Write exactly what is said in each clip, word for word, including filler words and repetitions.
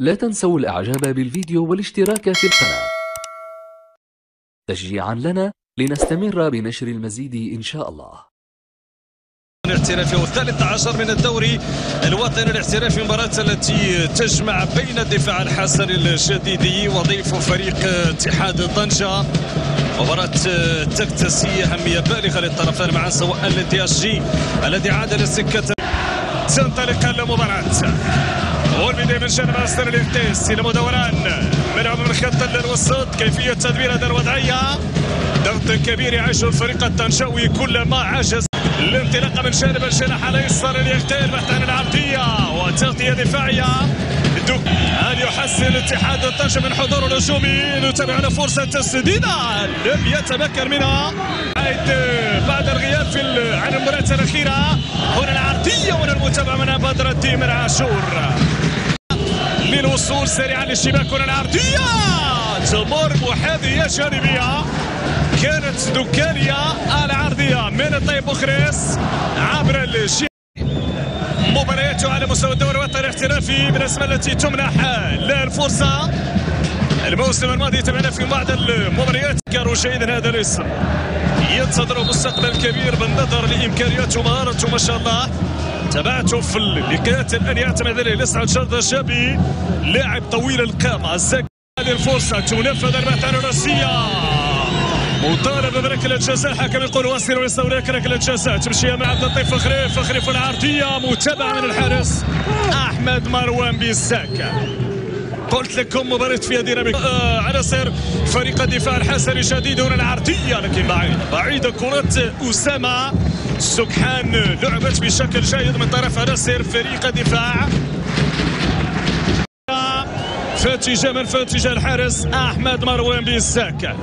لا تنسوا الإعجاب بالفيديو والاشتراك في القناة تشجيعا لنا لنستمر بنشر المزيد إن شاء الله. الاحترافي والثالث عشر من الدوري الوطني الاحترافي، مباراة التي تجمع بين الدفاع الحسني الجديدي وضيف فريق اتحاد طنجة. مباراة تكتسي أهمية بالغة للطرفين معا، سواء الدي اس جي الذي عاد لسكة. تنطلق المباراة والبداية من جانب أستر الارتيس إلى مدوران ملعب من خط الوسط، كيفية تدبير هذه الوضعية، ضغط كبير يعيشه الفريق الطنجاوي كلما عجز. الانطلاقة من جانب الجناح الايسر ليغتيل بحث عن العرضية وتغطية دفاعية، أن يحسن اتحاد طنجة من حضور الهجومي. نتابعنا فرصة تسديدة لم يتمكن منها بعد الغياب في عن المباراة الأخيرة. هنا العرضية وهنا المتابعة من بدر الدين بن عاشور للوصول سريعا للشباك. هنا العرضية تمر وهذه جانبية، كانت دكانية العرضية من الطيب بوخريس عبر الشيء. مبارياته على مستوى الدوري الوطني الاحترافي بالأسماء التي تمنح لها الفرصة. الموسم الماضي تابعنا في بعض المباريات، كانوا جيدا. هذا الاسم ينتظر مستقبل كبير بالنظر لإمكانياته ومهارته ما شاء الله. تابعته في اللقاءات الآن يعتمد عليه لسعد شرطة شابي، لاعب طويل القامة. هذه الفرصة تنفذ البحث الرأسية، مطالبة بركلة جزاء. حكم يقول واصل ويصور ركلة جزاء، تمشيها مع عبد اللطيف فخري. فخري في العرضية، متابعة من الحارس أحمد مروان بيزاكا. قلت لكم مباراة فيها ديناميك. آه على سير فريق الدفاع الحسني الجديد، هنا العرضية لكن بعيد بعيد كرة أسامة سكحان، لعبت بشكل جيد من طرف على سير فريق الدفاع. فاتجة من فاتجة الحارس أحمد مروان بيزاكا،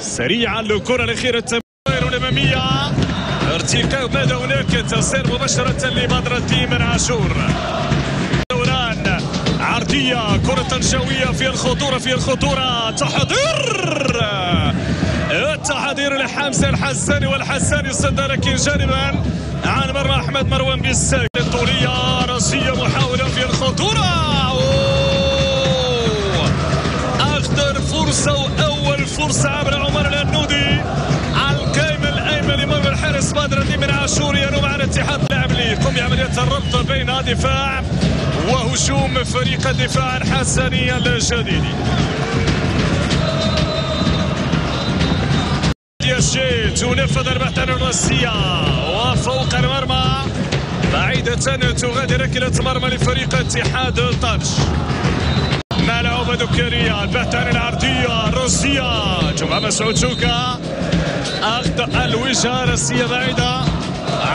سريعا للكرة الأخيرة. التمرير الأمامية، ارتقاء ماذا هناك، تصير مباشرة لبدر الدين بن عاشور. دوران عرضية، كرة طنجاوية في الخطورة في الخطورة. تحضير التحضير لحمزة الحساني، والحساني صد لكن جانبا عن مرمى أحمد مروان بالساكن. الطولية راسية، محاولة في الخطورة. أخطر فرصة وأول فرصة عبر عمر الانودي على القائم الأيمن لمرمى الحارس بدر الدين بن عاشور. ينوب على اتحاد اللاعب اللي يقوم بعملية الربط بين دفاع وهجوم فريق الدفاع الحسني الجديدي. دي اس جي تنفذ البحث الرأسية وفوق المرمى بعيدة، تغادر ركلة مرمى لفريق اتحاد طنجة. ملاعوبة دكانية، البحث عن العرضية الرأسية. جمعة مسعود توكا، أخطأ الوجهة رأسية بعيدة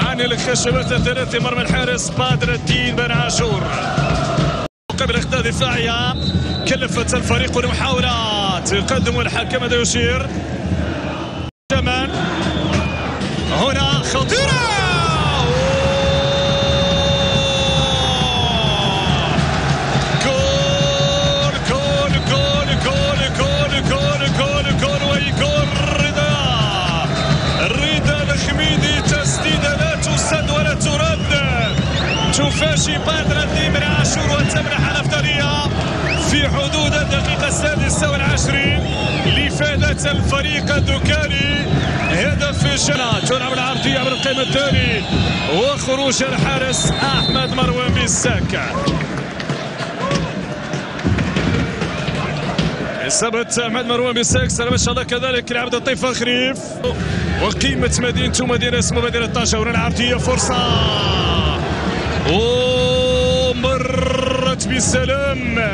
عن الخشبات الثلاثة مرمى الحارس بدر الدين بن عاشور. قبل أخطاء دفاعية كلفت الفريق المحاولة، تقدم الحكم هذا يشير جمال. هنا خطيرة، تفاجئ بدر الدين بن عاشور وتمنح الأفضلية في حدود الدقيقة السادسة والعشرين لإفادة الفريق الدكاني هدف. جنة تلعب العرضية عبر القائم الثاني وخروج الحارس أحمد مروان بيزاكا. إصابة أحمد مروان بيزاكا ما شاء الله، كذلك لعبد اللطيف فخري وقيمة مدينته مدينة اسمها مدينة طنجة. ورا العرضية فرصة ومرت بسلام،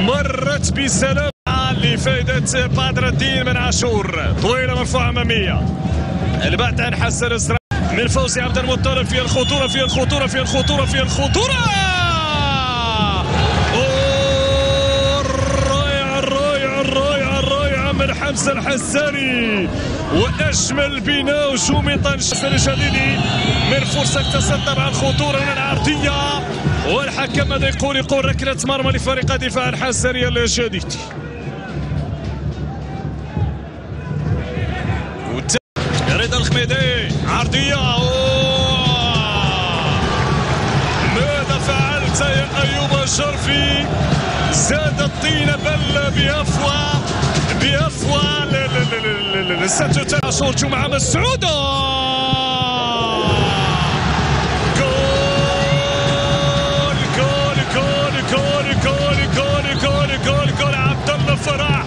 مرت بسلام لفائدة بدر الدين بن عاشور. طويلة مرفوعة أمامية، البعد عن حسن الزرعي من فوزي عبد المطلب. في الخطورة في الخطورة في الخطورة في الخطورة. الرائعة الرائعة الرائعة الرائعة من حمزة الحساني، وأجمل بناء هجومي طنجة الجديدي من فرصة اكتسبتها مع الخطورة. هنا العرضية والحكم ماذا يقول، يقول ركلة مرمى لفريق الدفاع الحسني الجديدي. رضا الخميدي، عرضية. ماذا فعلت يا أيوب أيوب الشرفي زاد الطين بل بأفواه بأفواه للسجل تاع عاشور. جمعة مسعود جول جول جول جول جول جول جول جول جول. عبد الله فرح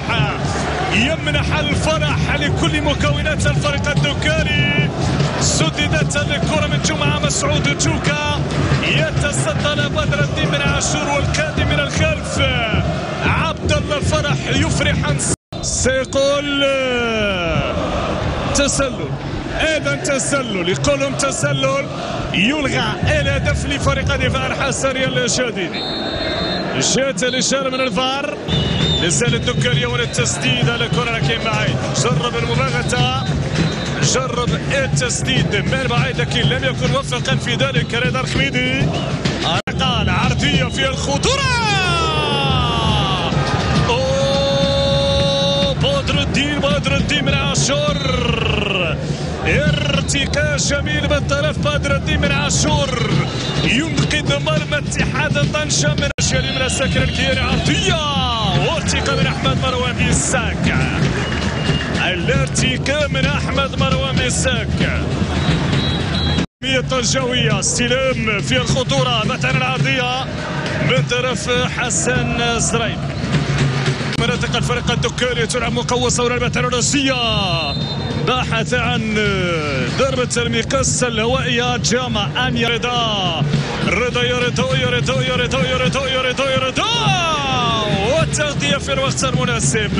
يمنح الفرح لكل مكونات الفريق الدكاني. سددت الكرة من جمعة مسعود توكا، يتصدى بدر الدين بن عاشور والقادم من الخلف عبد الله فرح يفرح عن سيقول تسلل، اذا تسلل، يقولهم تسلل. يلغى الهدف لفريق الدفاع الحسني الجديدي. جات الاشاره من الفار، لازال الدكانيه ولا التسديد على الكره لكن بعيد. جرب المباغته، جرب التسديد من بعيد لكن لم يكن موفقا في ذلك. رضا الخميدي قال عرضيه في الخطوره. بدر الدين بدر الدين بن عاشور، ارتقاء جميل من طرف بدر الدين بن عاشور ينقذ مرمى اتحاد طنجة من الشاري من سكر الكياني. عرضية وارتقاء من أحمد مروان بيزاكا، الارتقاء من أحمد مروان بيزاكا. طنجاوية استلام في الخطورة مثلا العرضية من طرف حسن الزرعي. منطقة الفريق الدكاني تلعب مقوسة ولعبة روسية، باحث عن ضربة المقص الهوائية. جامع أن يرضى رضا يرضى يرضى يرضى يرضى يرضى يرضى والتغطية في الوقت المناسب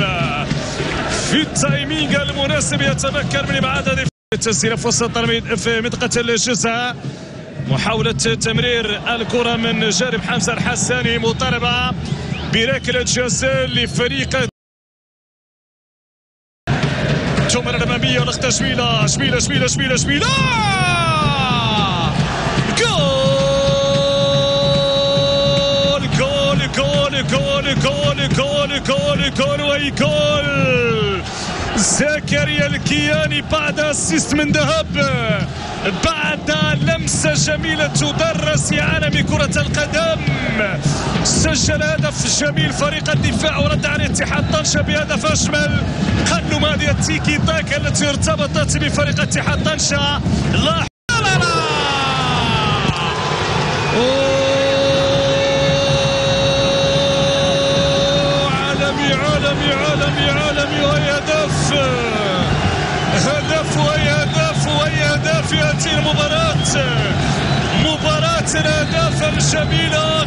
في التايمينغ المناسب. يتمكن من إبعاد هدف التسجيل في وسط في منطقة الجزاء. محاولة تمرير الكرة من جانب حمزة الحساني، مطالبة بركلة جزاء لفريق تمرة أمامية ولقطة جميلة جميلة جميلة جميلة جميلة. جول جول جول جول جول جول جول جول وي جول. زكريا الكياني بعد اسيست من ذهب، بعد لمسة جميلة تدرس عالم كرة القدم، سجل هدف جميل فريق الدفاع ورد على اتحاد طنجة بهدف أجمل. قدم هذه التيكي تاكا التي ارتبطت بفريق اتحاد طنجة. لا عالمي عالمي عالمي عالمي وهي هدف هدف وهي هدف وهي هدف. يأتي المباراة مباراة الأهداف الجميلة